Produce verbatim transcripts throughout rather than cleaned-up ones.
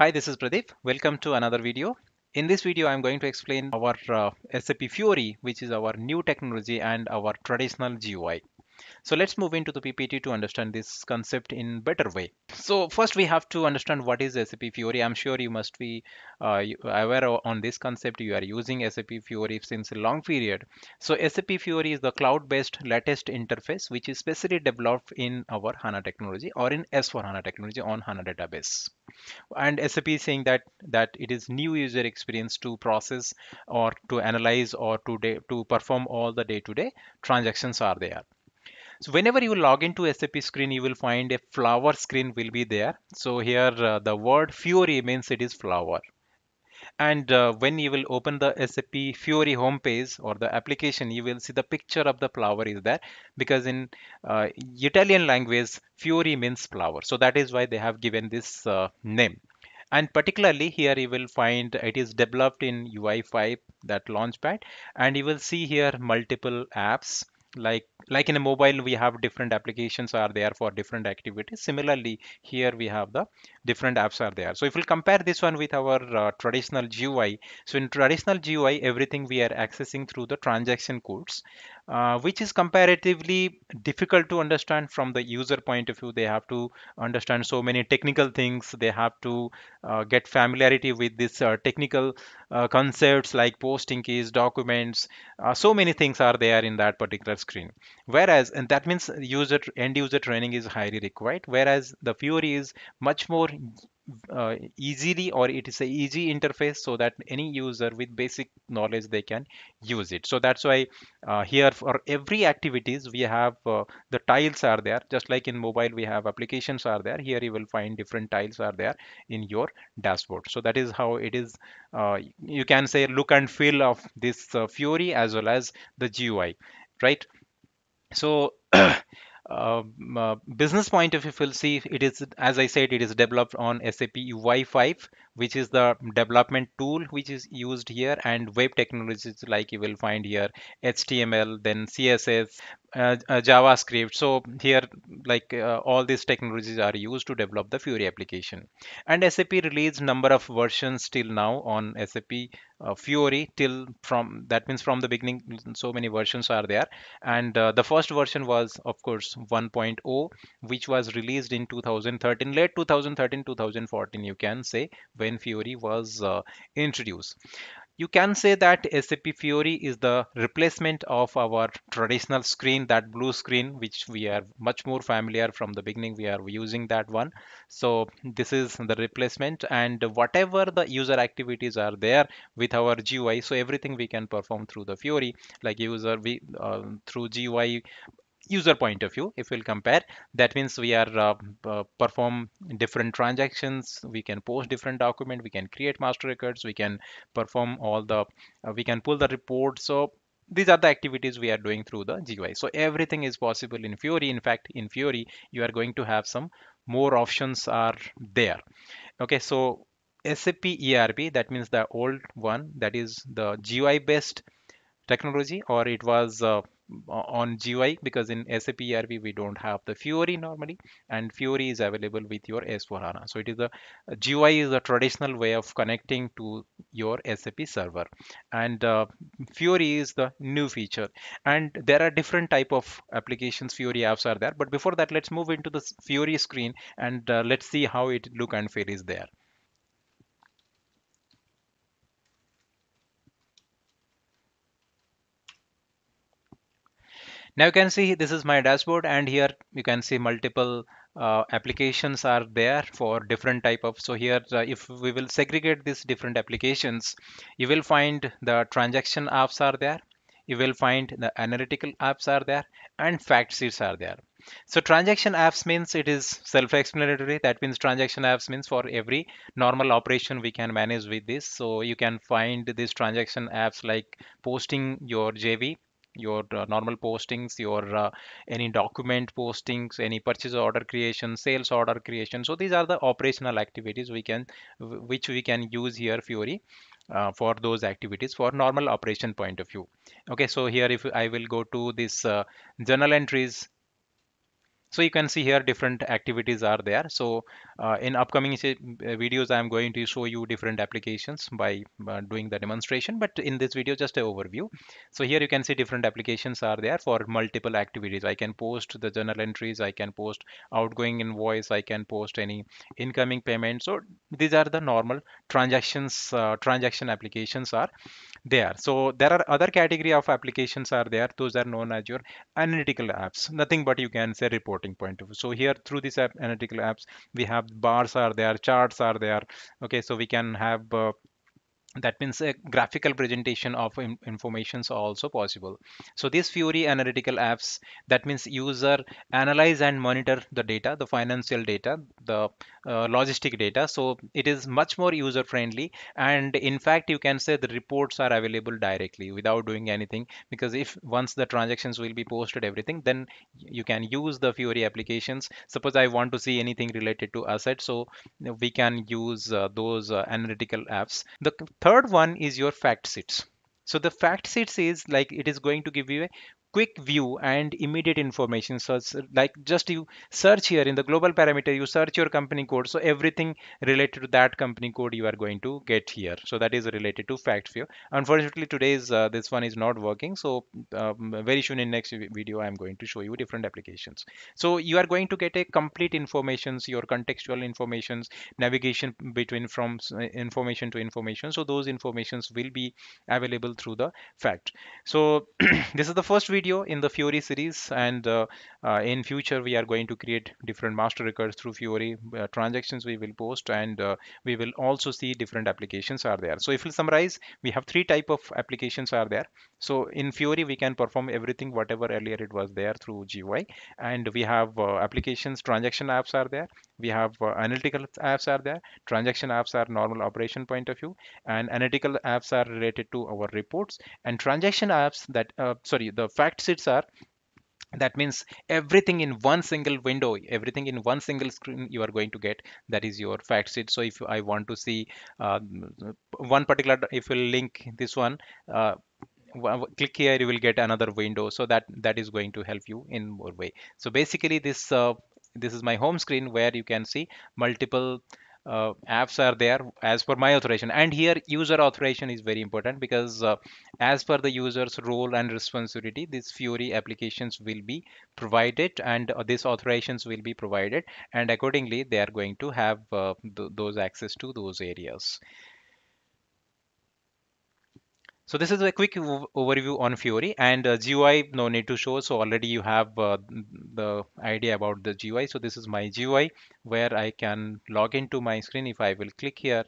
Hi, this is Pradeep. Welcome to another video. In this video, I'm going to explain our uh, S A P Fiori, which is our new technology, and our traditional G U I. So let's move into the P P T to understand this concept in better way. So first we have to understand what is S A P Fiori. I'm sure you must be uh, aware on this concept. You are using S A P Fiori since a long period. So S A P Fiori is the cloud-based latest interface which is specially developed in our HANA technology or in S four HANA technology on HANA database. And S A P is saying that that it is new user experience to process or to analyze or to, to perform all the day-to-day transactions are there. So whenever you log into S A P screen, you will find a flower screen will be there. So here uh, the word Fiori means it is flower. And uh, when you will open the S A P Fiori homepage or the application, you will see the picture of the flower is there, because in uh, Italian language, Fiori means flower. So that is why they have given this uh, name. And particularly here you will find it is developed in U I five, that launchpad, and you will see here multiple apps. Like like in a mobile, we have different applications are there for different activities. Similarly, here we have the different apps are there. So if we we'll compare this one with our uh, traditional G U I, so in traditional G U I, everything we are accessing through the transaction codes, uh, which is comparatively difficult to understand from the user point of view. They have to understand so many technical things. They have to uh, get familiarity with this uh, technical uh, concepts like posting keys, documents. Uh, so many things are there in that particular screen, whereas, and that means user end user training is highly required, whereas the Fiori is much more uh, easily, or it is a easy interface, so that any user with basic knowledge they can use it. So that's why uh, here for every activities we have uh, the tiles are there. Just like in mobile we have applications are there, here you will find different tiles are there in your dashboard. So that is how it is, uh, you can say, look and feel of this uh, Fiori as well as the G U I, right? So um, uh, business point of view, you'll see it is, as I said, it is developed on S A P U I five, which is the development tool which is used here, and web technologies like you will find here H T M L, then C S S, Uh, uh, JavaScript. So here like uh, all these technologies are used to develop the Fiori application. And S A P released number of versions till now on S A P uh, Fiori, till from that means from the beginning so many versions are there. And uh, the first version was of course one point oh, which was released in two thousand thirteen, late two thousand thirteen, two thousand fourteen, you can say, when Fiori was uh, introduced. You can say that S A P Fiori is the replacement of our traditional screen, that blue screen, which we are much more familiar from the beginning. We are using that one. So this is the replacement, and whatever the user activities are there with our G U I, so everything we can perform through the Fiori, like user we uh, through G U I. User point of view, if we'll compare, that means we are uh, uh, perform different transactions, we can post different document, we can create master records, we can perform all the, uh, we can pull the report. So these are the activities we are doing through the G U I. So everything is possible in Fiori. In fact, in Fiori, you are going to have some more options are there. Okay, so S A P E R P, that means the old one, that is the G U I based technology, or it was uh, on G U I, because in S A P E R P we don't have the Fiori normally, and Fiori is available with your S four HANA. So it is the G U I is a traditional way of connecting to your S A P server, and uh, Fiori is the new feature. And there are different type of applications, Fiori apps are there, but before that let's move into the Fiori screen and uh, let's see how it look and feel is there. Now you can see this is my dashboard, and here you can see multiple uh, applications are there for different type of. So here uh, if we will segregate these different applications, you will find the transaction apps are there, you will find the analytical apps are there, and fact sheets are there. So transaction apps means it is self-explanatory. That means transaction apps means for every normal operation we can manage with this. So you can find these transaction apps like posting your J V, your uh, normal postings, your uh, any document postings, any purchase order creation, sales order creation. So these are the operational activities we can, which we can use here Fiori uh, for those activities for normal operation point of view. Okay, so here if I will go to this uh, journal entries, So you can see here different activities are there. So uh, in upcoming videos, I am going to show you different applications by uh, doing the demonstration. But in this video, just an overview. So here you can see different applications are there for multiple activities. I can post the journal entries. I can post outgoing invoice. I can post any incoming payment. So these are the normal transactions, uh, transaction applications are there. So there are other category of applications are there. Those are known as your analytical apps. Nothing but you can say report point of view. So here through this app, analytical apps, we have bars are there, charts are there. Okay, so we can have uh, that means a graphical presentation of in informations also possible. So these Fiori analytical apps, that means user analyze and monitor the data, the financial data, the uh, logistic data. So it is much more user friendly. And in fact, you can say the reports are available directly without doing anything, because if once the transactions will be posted, everything, then you can use the Fiori applications. Suppose I want to see anything related to assets. So we can use uh, those uh, analytical apps. The third one is your fact sheets. So the fact sheets is like it is going to give you a quick view and immediate information. So it's like just you search here in the global parameter, you search your company code. So everything related to that company code you are going to get here. So that is related to fact view. Unfortunately, today's uh, this one is not working. So um, very soon in next video, I'm going to show you different applications. So you are going to get a complete informations, your contextual informations, navigation between from information to information. So those informations will be available through the fact. So this is the first video video in the Fiori series, and uh, uh, in future we are going to create different master records through Fiori, uh, transactions we will post, and uh, we will also see different applications are there. So if we summarize, we have three type of applications are there. So in Fiori we can perform everything whatever earlier it was there through G U I, and we have uh, applications, transaction apps are there, we have uh, analytical apps are there, transaction apps are normal operation point of view, and analytical apps are related to our reports, and transaction apps that uh, sorry the fact sheets are, that means everything in one single window, everything in one single screen you are going to get, that is your fact sheet. So if I want to see uh, one particular, if we link this one, uh, click here, you will get another window. So that that is going to help you in more way. So basically this uh, this is my home screen where you can see multiple Uh, apps are there as per my authorization. And here user authorization is very important, because uh, as per the user's role and responsibility, these Fiori applications will be provided, and uh, these authorizations will be provided, and accordingly they are going to have uh, th those access to those areas. So this is a quick overview on Fiori, and uh, G U I, no need to show. So already you have uh, the idea about the G U I. So this is my G U I where I can log into my screen. If I will click here,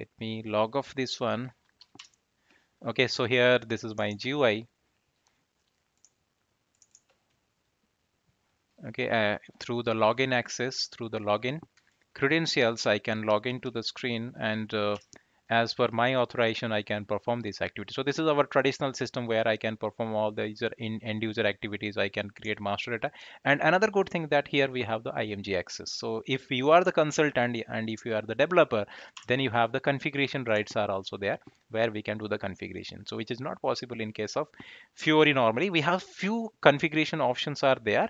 let me log off this one. Okay, so here this is my G U I. Okay, uh, through the login access, through the login credentials, I can log into the screen, and uh, as per my authorization, I can perform this activity. So this is our traditional system where I can perform all the user in end user activities. I can create master data. And another good thing that here we have the I M G access. So if you are the consultant and if you are the developer, then you have the configuration rights are also there, where we can do the configuration. So which is not possible in case of Fiori. Normally we have few configuration options are there,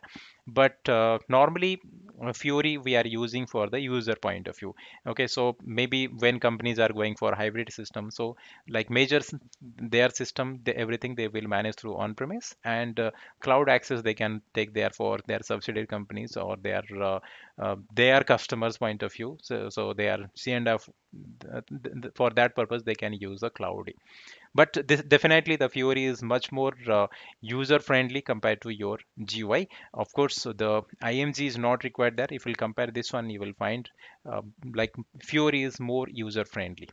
but uh, normally Fiori we are using for the user point of view. Okay, so maybe when companies are going for hybrid system, so like major their system, they, everything they will manage through on-premise, and uh, cloud access they can take there for their subsidiary companies or their uh, uh, their customers point of view. So, so they are C and F, for that purpose they can use the cloud. But this definitely the Fiori is much more uh, user friendly compared to your G U I. Of course, so the I M G is not required there. If you compare this one, you will find uh, like Fiori is more user friendly.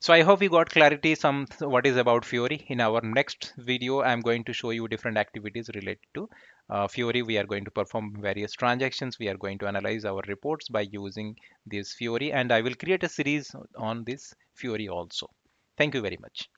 So I hope you got clarity some what is about Fiori. In our next video, I'm going to show you different activities related to uh, Fiori. We are going to perform various transactions. We are going to analyze our reports by using this Fiori, and I will create a series on this Fiori also. Thank you very much.